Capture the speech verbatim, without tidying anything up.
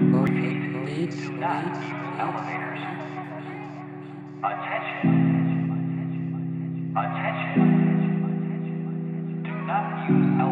Moving leads not to elevators. Attention. Attention. Attention. Do not use elevators.